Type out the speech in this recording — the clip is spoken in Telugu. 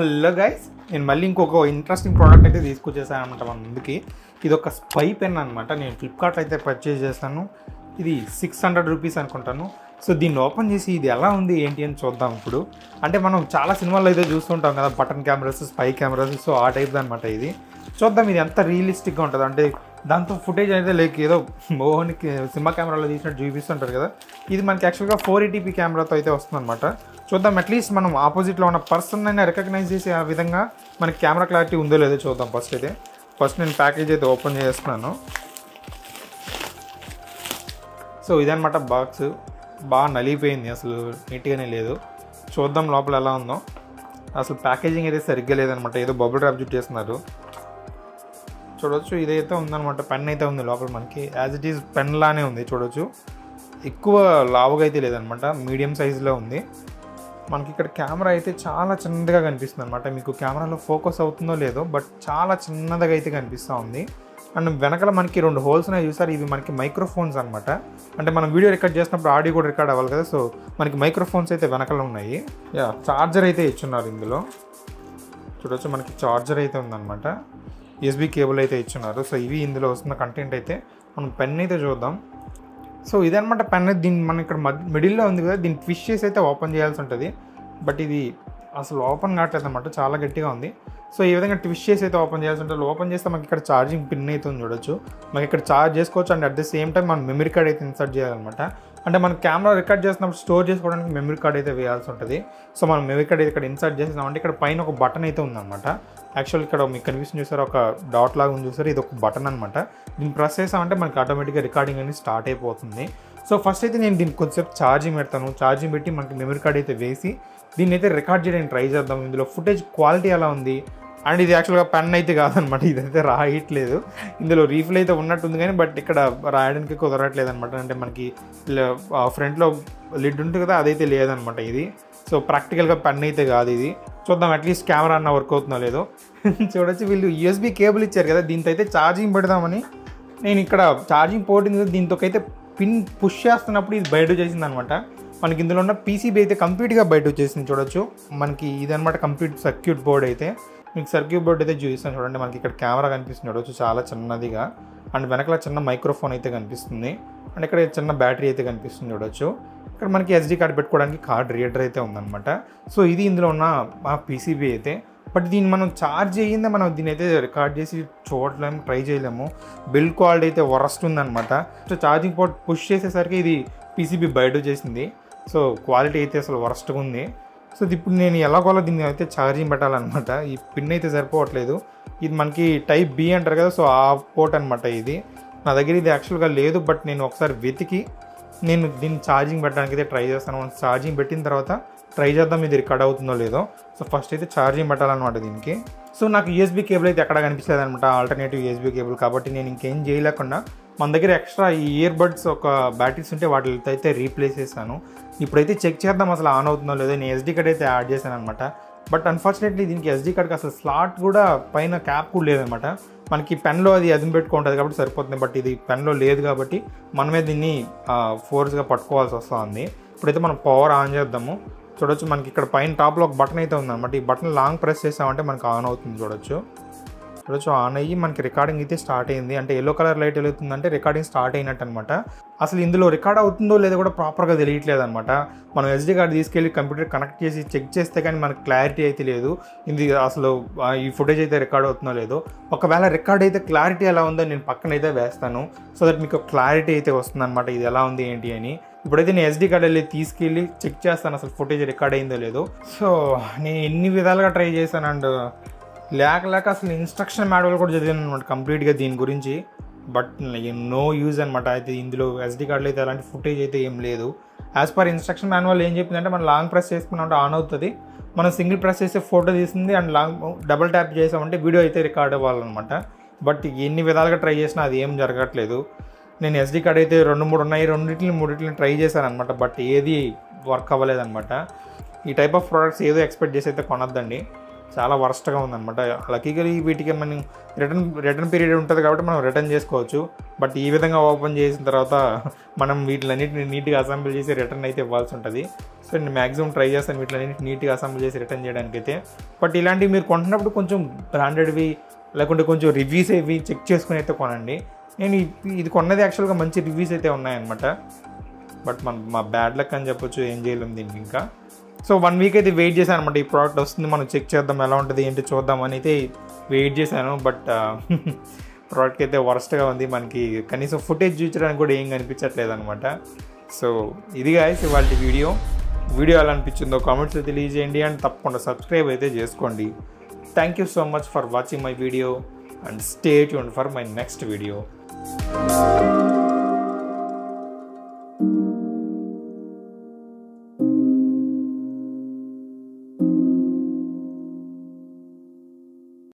హలో గైస్, నేను మళ్ళీ ఇంకొక ఇంట్రెస్టింగ్ ప్రోడక్ట్ అయితే తీసుకొచ్చేసాను అనమాట మన ముందుకి. ఇది ఒక స్పై పెన్ అనమాట. నేను ఫ్లిప్కార్ట్లో అయితే పర్చేజ్ చేశాను. ఇది 600 రూపీస్ అనుకుంటాను. సో దీన్ని ఓపెన్ చేసి ఇది ఎలా ఉంది ఏంటి అని చూద్దాం ఇప్పుడు. అంటే మనం చాలా సినిమాల్లో అయితే చూస్తుంటాం కదా, button cameras, spy cameras. So ఆ టైప్ది అనమాట ఇది. చూద్దాం ఇది ఎంత రియలిస్టిక్గా ఉంటుంది. అంటే దాంతో ఫుటేజ్ అయితే లైక్ ఏదో మోహన్ సినిమా కెమెరాలో తీసినట్టు చూపిస్తుంటారు కదా. ఇది మనకి యాక్చువల్గా 480p కెమెరాతో అయితే వస్తుంది అనమాట. చూద్దాం అట్లీస్ట్ మనం ఆపోజిట్లో ఉన్న పర్సన్ అయినా రికగ్నైజ్ చేసే ఆ విధంగా మనకి కెమెరా క్లారిటీ ఉందో లేదో చూద్దాం. ఫస్ట్ నేను ప్యాకేజ్ అయితే ఓపెన్ చేస్తున్నాను. సో ఇదనమాట బాక్స్. బాగా నలిగిపోయింది, అసలు నీట్గానే లేదు. చూద్దాం లోపల ఎలా ఉందో. అసలు ప్యాకేజింగ్ అయితే సరిగ్గా లేదనమాట, ఏదో బబుల్ ర్యాప్ జుట్ చేస్తున్నారు. చూడవచ్చు ఇదైతే ఉందనమాట. పెన్ అయితే ఉంది లోపల మనకి, యాజ్ ఇట్ ఈజ్ పెన్ లానే ఉంది. చూడవచ్చు ఎక్కువ లావుగా అయితే లేదనమాట, మీడియం సైజులో ఉంది. మనకి ఇక్కడ కెమెరా అయితే చాలా చిన్నదిగా కనిపిస్తుంది అనమాట. మీకు కెమెరాలో ఫోకస్ అవుతుందో లేదో బట్ చాలా చిన్నదిగా అయితే కనిపిస్తూ ఉంది. అండ్ వెనకాల మనకి 2 హోల్స్ అనేవి చూసారు, ఇవి మనకి మైక్రోఫోన్స్ అనమాట. అంటే మనం వీడియో రికార్డ్ చేసినప్పుడు ఆడియో కూడా రికార్డ్ అవ్వాలి కదా, సో మనకి మైక్రోఫోన్స్ అయితే వెనకాల ఉన్నాయి. చార్జర్ అయితే ఇచ్చున్నారు ఇందులో. చూడవచ్చు మనకి చార్జర్ అయితే ఉందన్నమాట. USB కేబుల్ అయితే ఇచ్చున్నారు. సో ఇవి ఇందులో వస్తున్న కంటెంట్. అయితే మనం పెన్ అయితే చూద్దాం. సో ఇదనమాట పెన్. దీన్ని మనం ఇక్కడ మిడిల్లో ఉంది కదా, దీన్ని ట్విస్ట్ చేసి అయితే ఓపెన్ చేయాల్సి ఉంటుంది. బట్ ఇది అసలు ఓపెన్ కావట్లేదు అనమాట, చాలా గట్టిగా ఉంది. సో ఈ విధంగా ట్విస్ట్ చేసి అయితే ఓపెన్ చేయాల్సి ఉంటుంది. ఓపెన్ చేస్తే మనకి ఇక్కడ ఛార్జింగ్ పిన్ అయితే చూడొచ్చు, మనకి ఇక్కడ ఛార్జ్ చేసుకోవచ్చు. And at the same time మనం మెమరీ కార్డ్ అయితే ఇన్సర్ట్ చేయాలన్నమాట. అంటే మనం కెమెరా రికార్డ్ చేసినప్పుడు స్టోర్ చేసుకోవడానికి మెమరీ కార్డ్ అయితే వేయాల్సి ఉంటుంది. సో మనం మెమరీ కార్డ్ అయితే ఇక్కడ ఇన్సర్ట్ చేసినామంటే ఇక్కడ పైన ఒక బటన్ అయితే ఉందన్నమాట. యాక్చువల్ ఇక్కడ మీకు కనిపిస్తుంది చూసారు, ఒక డాట్ లాగా ఉంది చూసారు, ఇది ఒక బటన్ అనమాట. దీన్ని ప్రెస్ చేసామంటే మనకి ఆటోమేటిక్గా రికార్డింగ్ అనేది స్టార్ట్ అయిపోతుంది. సో ఫస్ట్ అయితే నేను దీనికి కొంచెంసేపు ఛార్జింగ్ పెడతాను. ఛార్జింగ్ పెట్టి మనకి మెమరీ కార్డ్ అయితే వేసి దీన్ని అయితే రికార్డ్ చేయడానికి ట్రై చేద్దాం. ఇందులో ఫుటేజ్ క్వాలిటీ ఎలా ఉంది. అండ్ ఇది యాక్చువల్గా పెన్ అయితే కాదనమాట, ఇదైతే రాయట్లేదు. ఇందులో రీఫిల్ అయితే ఉన్నట్టుంది కానీ బట్ ఇక్కడ రాయడానికి కుదరట్లేదు అనమాట. అంటే మనకి ఫ్రంట్లో లిడ్ ఉంటుంది కదా, అదైతే లేదనమాట ఇది. సో ప్రాక్టికల్గా పెన్ అయితే కాదు ఇది. చూద్దాం అట్లీస్ట్ కెమెరా అన్న వర్క్ అవుతుందో లేదో. చూడొచ్చు వీళ్ళు USB కేబుల్ ఇచ్చారు కదా, దీంతో అయితే ఛార్జింగ్ పెడదామని నేను ఇక్కడ ఛార్జింగ్ పోర్ట్ ఉంది కదా, దీంతోకైతే పిన్ పుష్ చేస్తున్నప్పుడు ఇది బయట చేసింది అనమాట. మనకి ఇందులో ఉన్న PCB అయితే కంప్లీట్గా బయట వచ్చేసింది. చూడొచ్చు మనకి ఇదనమాట కంప్లీట్ సర్క్యూట్ బోర్డ్. అయితే మీకు సర్క్యూట్ బోర్డ్ అయితే చూపిస్తాను చూడండి. మనకి ఇక్కడ కెమెరా కనిపిస్తుంది చూడొచ్చు, చాలా చిన్నదిగా. అండ్ వెనకల చిన్న మైక్రోఫోన్ అయితే కనిపిస్తుంది. అండ్ ఇక్కడ చిన్న బ్యాటరీ అయితే కనిపిస్తుంది చూడొచ్చు. ఇక్కడ మనకి SD కార్డ్ పెట్టుకోవడానికి కార్డ్ రీడర్ అయితే ఉందన్నమాట. సో ఇది ఇందులో ఉన్న ఆ PCB అయితే. బట్ దీన్ని మనం ఛార్జ్ అయ్యిందే, మనం దీని అయితే రికార్డ్ చేసి చూడలేము, ట్రై చేయలేము. బిల్డ్ క్వాలిటీ అయితే వరస్ట్ ఉందన్నమాట. సో ఛార్జింగ్ పోర్ట్ పుష్ చేసేసరికి ఇది PCB బయట చేసింది. సో క్వాలిటీ అయితే అసలు వరస్ట్గా ఉంది. సో ఇప్పుడు నేను ఎలాగోలా దీన్ని అయితే ఛార్జింగ్ పెట్టాలన్నమాట. ఈ పిన్ అయితే సరిపోవట్లేదు. ఇది మనకి Type B అంటారు కదా, సో ఆ పోర్ట్ అనమాట ఇది. నా దగ్గర ఇది యాక్చువల్గా లేదు బట్ నేను ఒకసారి వెతికి నేను దీన్ని ఛార్జింగ్ పెట్టడానికి అయితే ట్రై చేస్తాను. ఛార్జింగ్ పెట్టిన తర్వాత ట్రై చేద్దాం ఇది రికార్డ్ అవుతుందో లేదో. సో ఫస్ట్ అయితే ఛార్జింగ్ పెట్టాలన్నమాట దీనికి. సో నాకు USB కేబుల్ అయితే ఎక్కడ కనిపించలేదు అనమాట, ఆల్టర్నేటివ్ USB కేబుల్. కాబట్టి నేను ఇంకేం చేయలేకుండా మన దగ్గర ఎక్స్ట్రా ఈ ఇయర్బడ్స్ ఒక బ్యాటరీస్ ఉంటే వాటితో అయితే రీప్లేస్ చేశాను. ఇప్పుడైతే చెక్ చేద్దాం అసలు ఆన్ అవుతుందో లేదో. నేను SD కార్డ్ అయితే యాడ్ చేశాను అనమాట. బట్ అన్ఫార్చునేట్లీ దీనికి SD కార్డ్కి అసలు స్లాట్ కూడా పైన క్యాప్ కూడా లేదనమాట. మనకి పెన్లో అది అదిమి పెట్టుకుంటుంది కాబట్టి సరిపోతుంది. బట్ ఇది పెన్లో లేదు కాబట్టి మనమే దీన్ని ఫోర్స్గా పట్టుకోవాల్సి వస్తుంది. ఇప్పుడైతే మనం పవర్ ఆన్ చేద్దాము. చూడొచ్చు మనకి ఇక్కడ పైన టాప్లో ఒక బటన్ అయితే ఉందన్నమాట. ఈ బటన్ లాంగ్ ప్రెస్ చేసామంటే మనకి ఆన్ అవుతుంది. చూడొచ్చు ఆన్ అయ్యి మనకి రికార్డింగ్ అయితే స్టార్ట్ అయింది. అంటే yellow కలర్ లైట్ వెలుగుతుందంటే రికార్డింగ్ స్టార్ట్ అయినట్టు అనమాట. అసలు ఇందులో రికార్డ్ అవుతుందో లేదో కూడా ప్రాపర్గా తెలియట్లేదు అనమాట. మనం SD కార్డ్ తీసుకెళ్ళి కంప్యూటర్ కనెక్ట్ చేసి చెక్ చేస్తే కానీ మనకు క్లారిటీ అయితే లేదు. ఇది అసలు ఈ ఫుటేజ్ అయితే రికార్డ్ అవుతుందో లేదో. ఒకవేళ రికార్డ్ అయితే క్లారిటీ ఎలా ఉందో నేను పక్కన అయితే వేస్తాను, సో దట్ మీకు క్లారిటీ అయితే వస్తుంది అనమాట ఇది ఎలా ఉంది ఏంటి అని. ఇప్పుడైతే నేను SD కార్డ్ వెళ్ళి తీసుకెళ్ళి చెక్ చేస్తాను అసలు ఫుటేజ్ రికార్డ్ అయిందో లేదో. సో నేను ఎన్ని విధాలుగా ట్రై చేశాను. అండ్ లేక అసలు ఇన్స్ట్రక్షన్ మాన్యువల్ కూడా చదివాను అనమాట కంప్లీట్గా దీని గురించి. బట్ నో యూజ్ అనమాట. అయితే ఇందులో SD కార్డులో అయితే అలాంటి ఫుటేజ్ అయితే ఏం లేదు. యాజ్ పర్ ఇన్స్ట్రక్షన్ మాన్యువల్ ఏం చెప్పిందంటే మనం లాంగ్ ప్రెస్ చేసుకున్నామంటే ఆన్ అవుతుంది, మనం సింగిల్ ప్రెస్ చేస్తే ఫోటో తీస్తుంది, అండ్ లాంగ్ డబుల్ ట్యాప్ చేసామంటే వీడియో అయితే రికార్డ్ అవ్వాలన్నమాట. బట్ ఎన్ని విధాలుగా ట్రై చేసినా అది ఏం జరగట్లేదు. నేను SD కార్డ్ అయితే 2-3 ఉన్నాయి, రెండింటిని ట్రై చేశాను అనమాట. బట్ ఏది వర్క్ అవ్వలేదన్నమాట. ఈ టైప్ ఆఫ్ ప్రోడక్ట్స్ ఏదో ఎక్స్పెక్ట్ చేసి అయితే కొనద్దండి, చాలా వరస్ట్గా ఉందన్నమాట. లక్కీగా వీటికి మనం రిటర్న్ పీరియడ్ ఉంటుంది కాబట్టి మనం రిటర్న్ చేసుకోవచ్చు. బట్ ఈ విధంగా ఓపెన్ చేసిన తర్వాత మనం వీటిలన్నిటిని నీట్గా అసెంబ్లీ చేసి రిటర్న్ అయితే ఇవ్వాల్సి ఉంటుంది. సో నేను మాక్సిమం ట్రై చేస్తాను వీటిలన్నిటి నీట్గా అసెంబ్లీ చేసి రిటర్న్ చేయడానికి అయితే. బట్ ఇలాంటివి మీరు కొంటున్నప్పుడు కొంచెం బ్రాండెడ్వి లేకుంటే కొంచెం రివ్యూస్ ఇవి చెక్ చేసుకుని అయితే కొనండి. నేను ఇది కొన్నది యాక్చువల్గా మంచి రివ్యూస్ అయితే ఉన్నాయన్నమాట. బట్ మా బ్యాడ్ లక్ అని చెప్పొచ్చు, ఏం చేయలేము దీనికి ఇంకా. సో 1 వీక్ అయితే వెయిట్ చేశాను అనమాట, ఈ ప్రోడక్ట్ వస్తుంది మనం చెక్ చేద్దాం ఎలా ఉంటుంది ఏంటి చూద్దామని అయితే వెయిట్ చేశాను. బట్ ప్రోడక్ట్ అయితే వరస్ట్గా ఉంది, మనకి కనీసం ఫుటేజ్ చూపించడానికి కూడా ఏం కనిపించట్లేదు అనమాట. సో ఇది గాయ్స్ ఇవాళ వీడియో. వీడియో ఎలా అనిపించిందో కామెంట్స్లో తెలియజేయండి అండ్ తప్పకుండా సబ్స్క్రైబ్ అయితే చేసుకోండి. Thank you so much for watching my video and stay tuned for my next video.